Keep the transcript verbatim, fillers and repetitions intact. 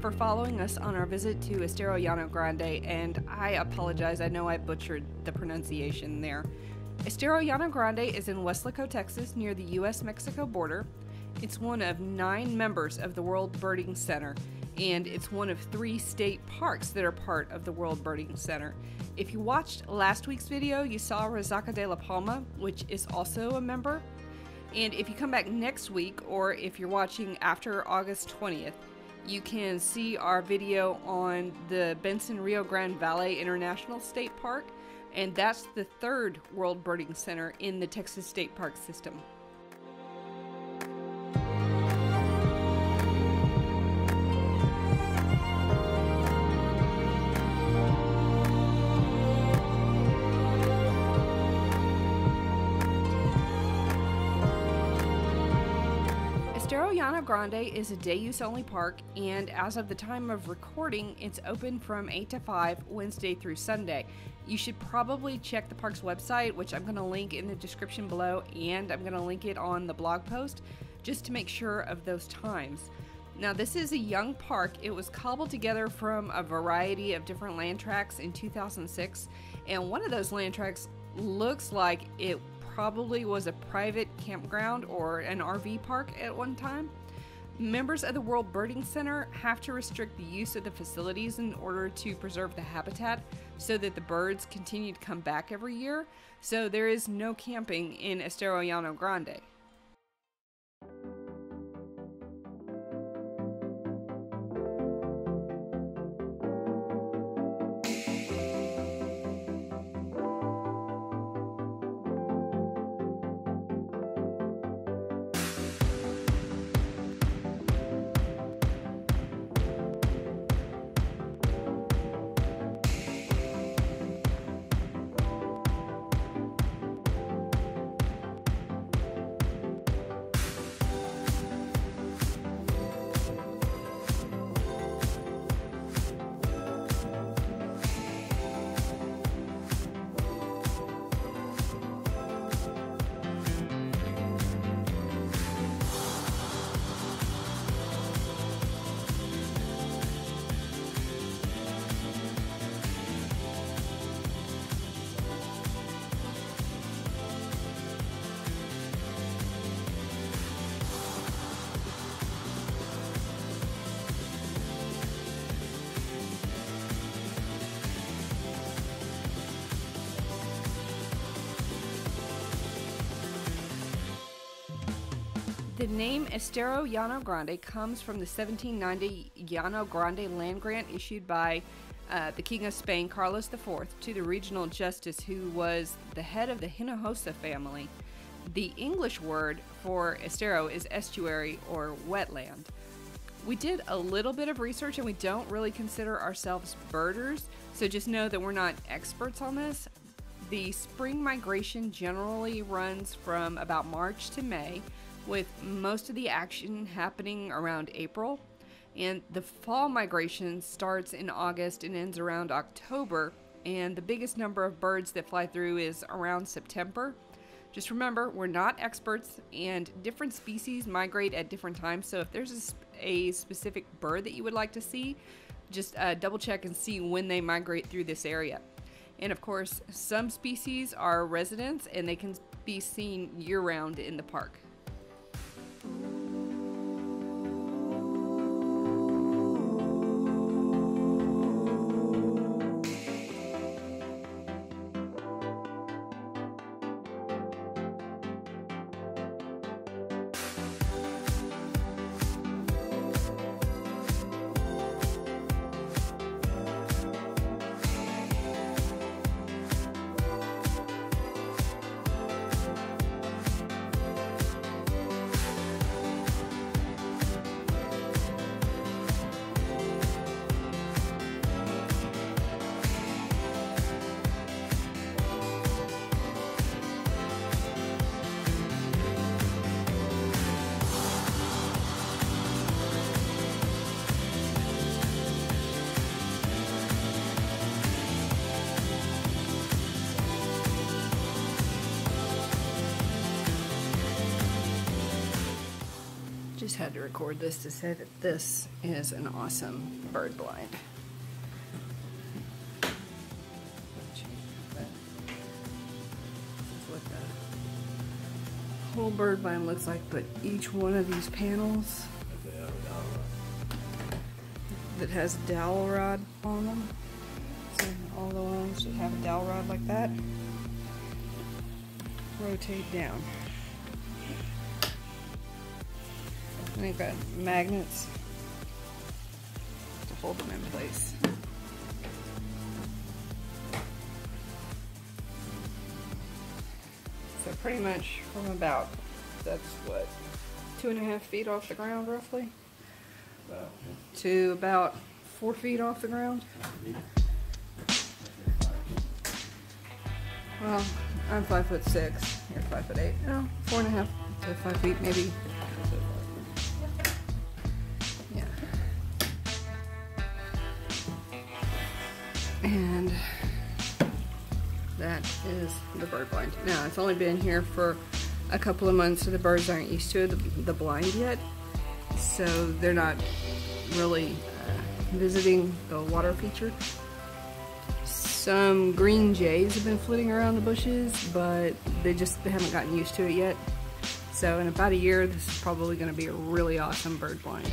for following us on our visit to Estero Llano Grande, and I apologize, I know I butchered the pronunciation there. Estero Llano Grande is in Weslaco, Texas, near the U S Mexico border. It's one of nine members of the World Birding Center, and it's one of three state parks that are part of the World Birding Center. If you watched last week's video, you saw Resaca de la Palma, which is also a member. And if you come back next week, or if you're watching after August twentieth, you can see our video on the Bentsen Rio Grande Valley International State Park, and that's the third World Birding Center in the Texas State Park system. Estero Llano Grande is a day-use only park, and as of the time of recording, it's open from eight to five, Wednesday through Sunday. You should probably check the park's website, which I'm going to link in the description below, and I'm going to link it on the blog post, just to make sure of those times. Now, this is a young park. It was cobbled together from a variety of different land tracts in two thousand six, and one of those land tracts looks like it probably was a private campground or an R V park at one time. Members of the World Birding Center have to restrict the use of the facilities in order to preserve the habitat so that the birds continue to come back every year, so there is no camping in Estero Llano Grande. The name Estero Llano Grande comes from the seventeen ninety Llano Grande land grant issued by uh, the King of Spain, Carlos the fourth, to the regional justice who was the head of the Hinojosa family. The English word for Estero is estuary or wetland. We did a little bit of research, and we don't really consider ourselves birders, so just know that we're not experts on this. The spring migration generally runs from about March to May, with most of the action happening around April, and the fall migration starts in August and ends around October, and the biggest number of birds that fly through is around September. Just remember, we're not experts, and different species migrate at different times, so if there's a, sp a specific bird that you would like to see, just uh, double check and see when they migrate through this area. And of course, some species are residents and they can be seen year-round in the park. just had to record this to say that this is an awesome bird blind. Whole bird blind looks like, but each one of these panels that has a dowel rod on them, so all the ones that have a dowel rod like that rotate down. And they've got magnets to hold them in place. So pretty much from about, that's what, two and a half feet off the ground roughly, to about four feet off the ground. Well, I'm five foot six, you're five foot eight, no, four and a half to five feet maybe. Yeah. And that is the bird blind. Now, it's only been here for a couple of months, so the birds aren't used to the, the blind yet, so they're not really uh, visiting the water feature. Some green jays have been flitting around the bushes, but they just they haven't gotten used to it yet. So in about a year, this is probably going to be a really awesome bird blind.